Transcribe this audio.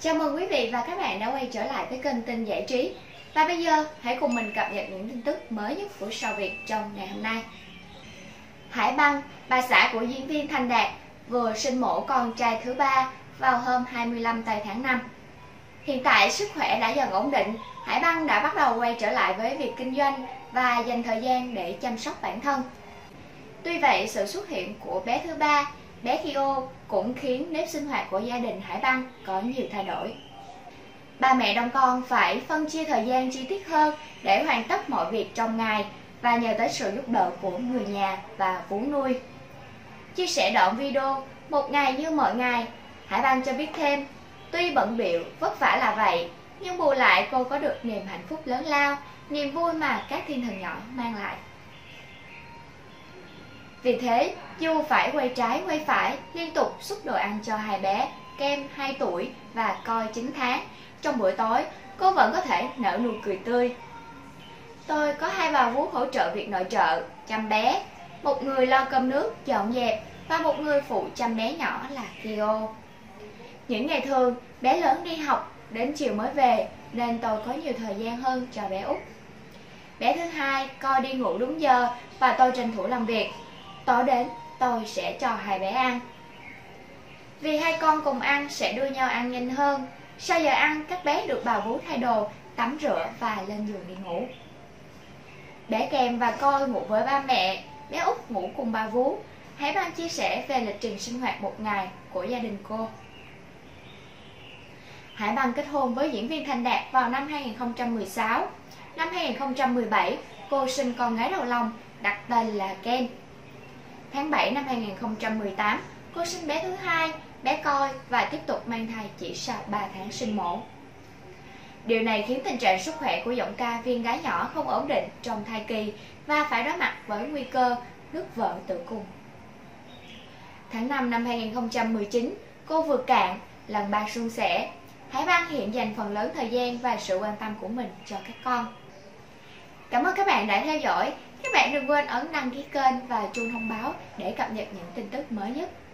Chào mừng quý vị và các bạn đã quay trở lại với kênh Tin Giải Trí. Và bây giờ hãy cùng mình cập nhật những tin tức mới nhất của Sao Việt trong ngày hôm nay. Hải Băng, bà xã của diễn viên Thành Đạt, vừa sinh mổ con trai thứ ba vào hôm 25 tây tháng 5. Hiện tại sức khỏe đã dần ổn định, Hải Băng đã bắt đầu quay trở lại với việc kinh doanh và dành thời gian để chăm sóc bản thân. Tuy vậy, sự xuất hiện của bé thứ ba, bé Kyo cũng khiến nếp sinh hoạt của gia đình Hải Băng có nhiều thay đổi. Ba mẹ đông con phải phân chia thời gian chi tiết hơn để hoàn tất mọi việc trong ngày và nhờ tới sự giúp đỡ của người nhà và vú nuôi. Chia sẻ đoạn video "Một ngày như mọi ngày", Hải Băng cho biết thêm: "Tuy bận bịu, vất vả là vậy, nhưng bù lại cô có được niềm hạnh phúc lớn lao, niềm vui mà các thiên thần nhỏ mang lại. Vì thế, dù phải quay trái quay phải, liên tục xúc đồ ăn cho hai bé, Kem 2 tuổi và Kyo 9 tháng. Trong buổi tối, cô vẫn có thể nở nụ cười tươi. Tôi có hai bà vú hỗ trợ việc nội trợ, chăm bé. Một người lo cơm nước, dọn dẹp và một người phụ chăm bé nhỏ là Kyo. Những ngày thường, bé lớn đi học, đến chiều mới về, nên tôi có nhiều thời gian hơn cho bé út. Bé thứ hai, Kyo đi ngủ đúng giờ và tôi tranh thủ làm việc. Tối đến, tôi sẽ cho hai bé ăn. Vì hai con cùng ăn sẽ đưa nhau ăn nhanh hơn. Sau giờ ăn, các bé được bà vú thay đồ, tắm rửa và lên giường đi ngủ. Bé Kem và Kyo ngủ với ba mẹ, bé út ngủ cùng bà vú." Hải Băng chia sẻ về lịch trình sinh hoạt một ngày của gia đình cô. Hải Băng kết hôn với diễn viên Thành Đạt vào năm 2016. Năm 2017, cô sinh con gái đầu lòng, đặt tên là Kem. Tháng 7 năm 2018, cô sinh bé thứ hai, bé Kyo và tiếp tục mang thai chỉ sau 3 tháng sinh mổ. Điều này khiến tình trạng sức khỏe của giọng ca viên gái nhỏ không ổn định trong thai kỳ và phải đối mặt với nguy cơ nứt vỡ tử cung. Tháng 5 năm 2019, cô vượt cạn, lần 3 suôn sẻ. Hải Băng hiện dành phần lớn thời gian và sự quan tâm của mình cho các con. Cảm ơn các bạn đã theo dõi. Các bạn đừng quên ấn đăng ký kênh và chuông thông báo để cập nhật những tin tức mới nhất.